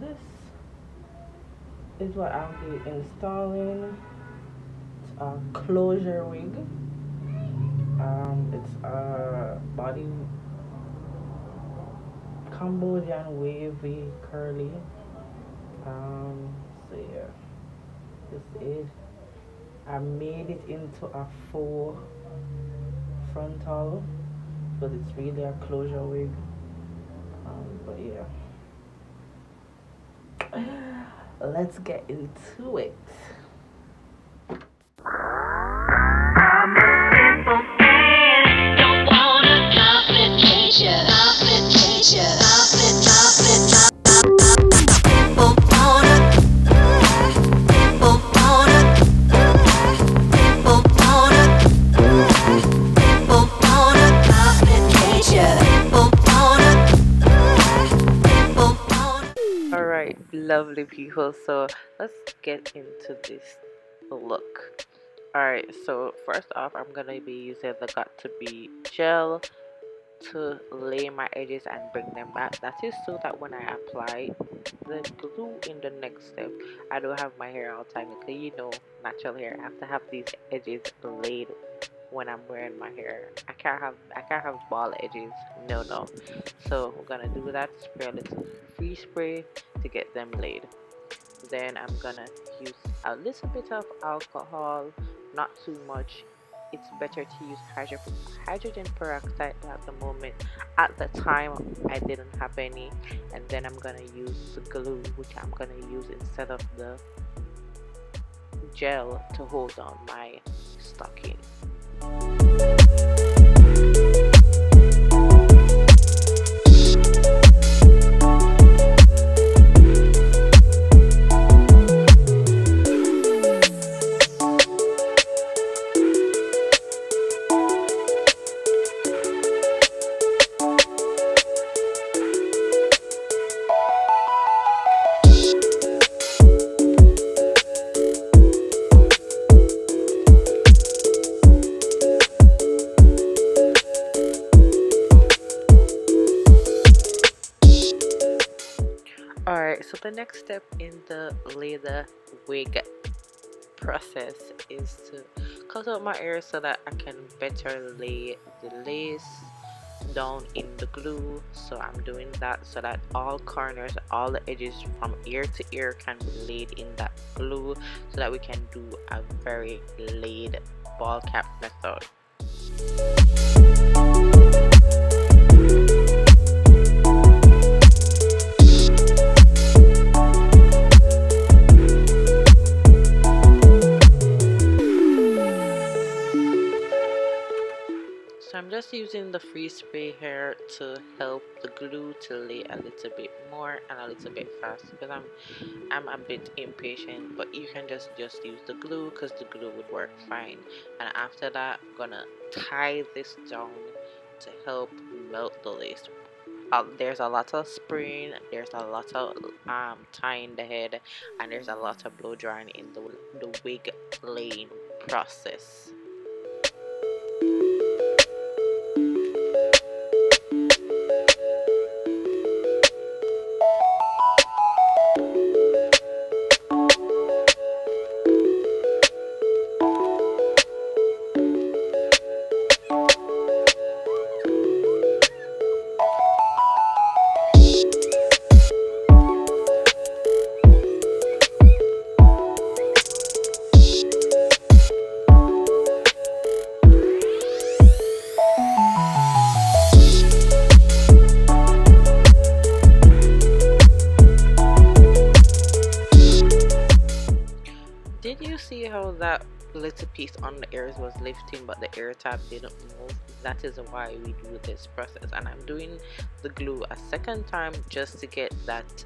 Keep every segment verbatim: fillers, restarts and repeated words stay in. this is what I'll be installing. It's a closure wig. Um, it's a body Cambodian wavy curly. Um, so yeah, this is. I made it into a faux frontal, but it's really a closure wig. Um, but yeah, let's get into it. Lovely people, so let's get into this look. Alright, so first off, I'm gonna be using the got to B gel to lay my edges and bring them back. That is so that when I apply the glue in the next step, I don't have my hair all technically, you know, natural hair. I have to have these edges laid when I'm wearing my hair. I can't have I can't have ball edges. No, no. So we're gonna do that. Spray a little free spray to get them laid. Then I'm gonna use a little bit of alcohol, not too much. It's better to use hydro hydrogen peroxide at the moment. At the time, I didn't have any. And then I'm gonna use the glue, which I'm gonna use instead of the gel to hold on my stocking. Alright, so the next step in the later wig process is to cut out my hair so that I can better lay the lace down in the glue. So I'm doing that so that all corners, all the edges from ear to ear can be laid in that glue so that we can do a very laid ball cap method. I'm just using the free spray here to help the glue to lay a little bit more and a little bit fast, because I'm I'm a bit impatient, but you can just just use the glue because the glue would work fine. And after that, I'm gonna tie this down to help melt the lace. Uh, there's a lot of spraying, there's a lot of um, tying the head, and there's a lot of blow drying in the, the wig laying process. Did you see how that little piece on the ears was lifting but the ear tab didn't move? That is why we do this process, and I'm doing the glue a second time just to get that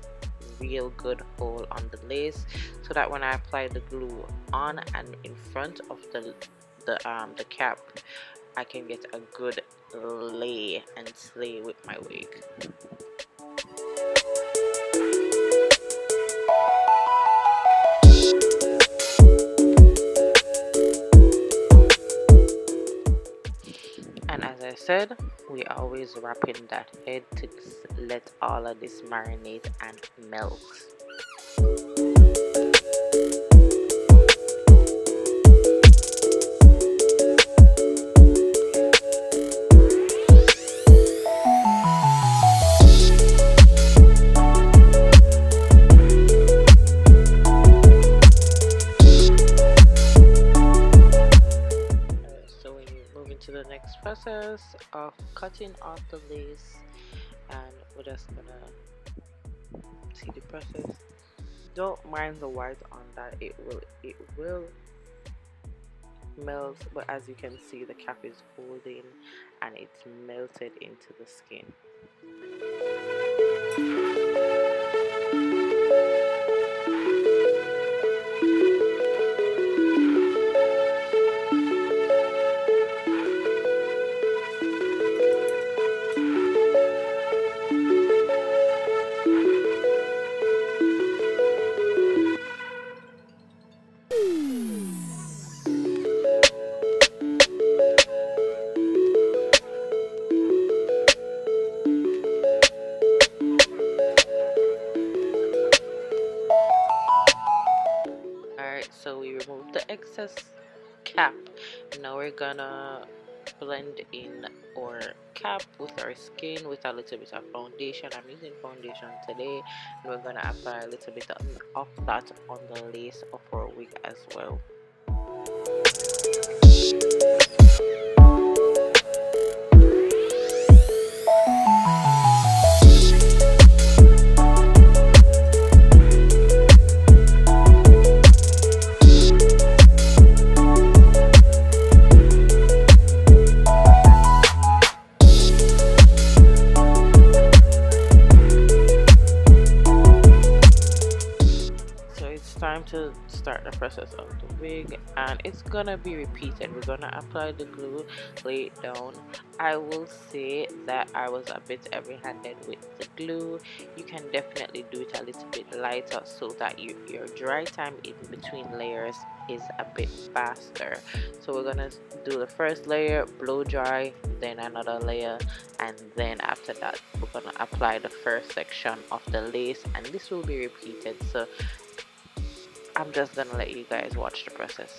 real good hold on the lace so that when I apply the glue on and in front of the the um the cap, I can get a good lay and slay with my wig. said, we always wrapping that egg to let all of this marinate and melt. Process of cutting off the lace, and we're just gonna see the process. Don't mind the white on that, it will it will melt, but as you can see the cap is holding and it's melted into the skin. So we removed the excess cap. Now we're gonna blend in our cap with our skin with a little bit of foundation. I'm using foundation today, and we're gonna apply a little bit of that on the lace of our wig as well. To start the process of the wig, and it's gonna be repeated. We're gonna apply the glue, lay it down. I will say that I was a bit heavy-handed with the glue. You can definitely do it a little bit lighter so that you, your dry time in between layers is a bit faster. So we're gonna do the first layer, blow dry, then another layer, and then after that we're gonna apply the first section of the lace, and this will be repeated. So I'm just gonna let you guys watch the process.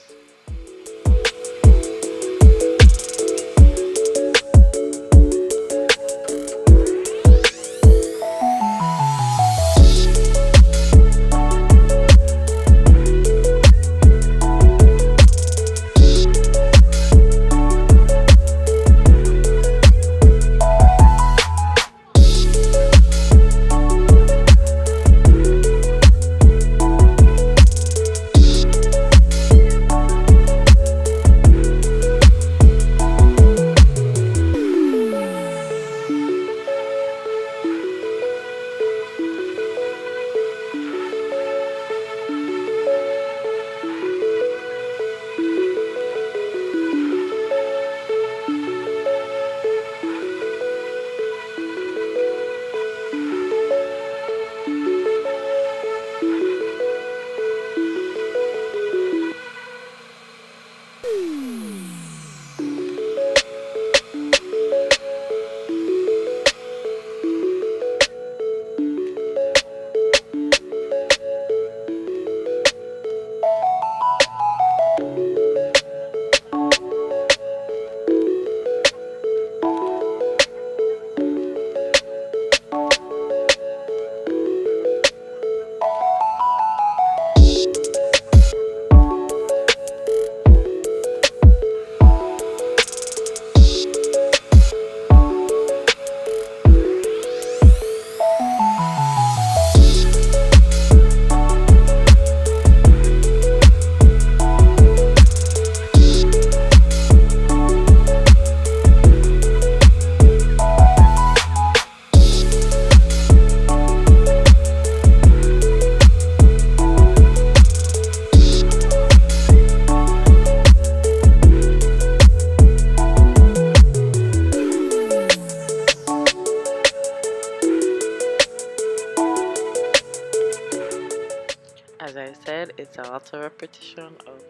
As I said, it's a lot of repetition of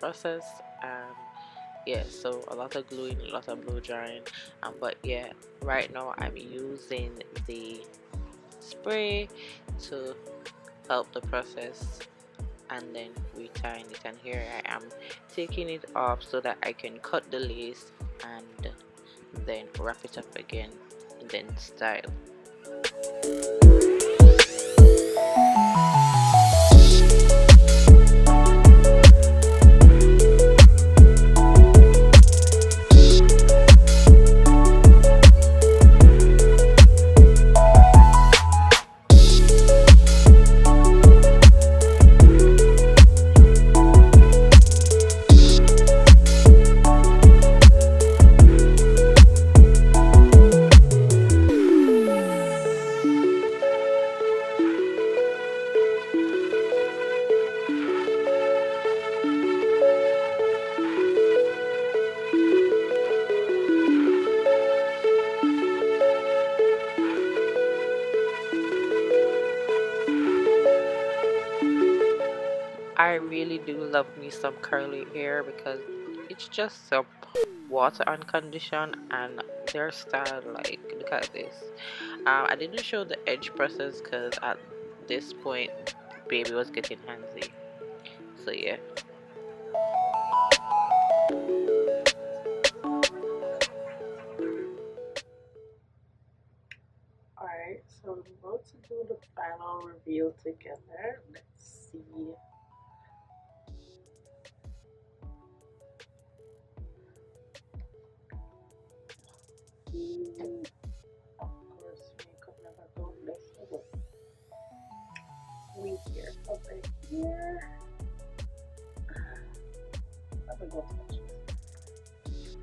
process, and yeah, so a lot of gluing, a lot of blow drying, um, but yeah, right now I'm using the spray to help the process, and then we tighten it. And here I am taking it off so that I can cut the lace and then wrap it up again and then style. I really do love me some curly hair because it's just some water and condition and their style. Like, look at this. um, I didn't show the edge process because at this point baby was getting handsy, so yeah. Alright, so we're about to do the final reveal together. Let's see.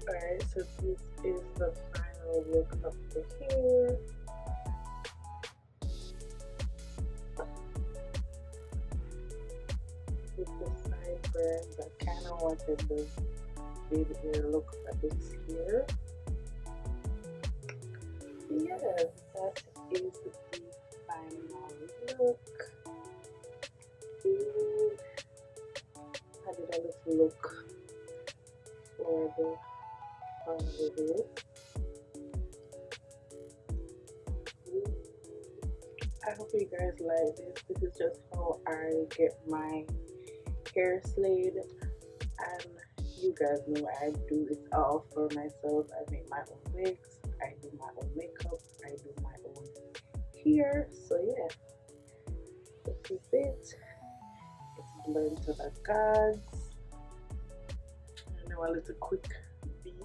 Alright, so this is the final look of the hair. With the sideburns, I kind of wanted the baby hair look that is here. Yes, that is the final look. I did a little look for the final reveal. I hope you guys like this. This is just how I get my hair slayed, and you guys know I do it all for myself. I make my own wigs, I do my own makeup, I do my own hair, so yeah, this is it. Learn to the gods. I know, a little quick beat.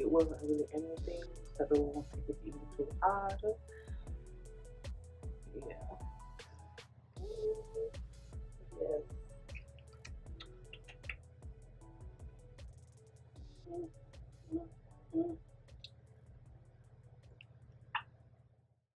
It wasn't really anything, so I don't want to take it even too hard. Yeah. Yes.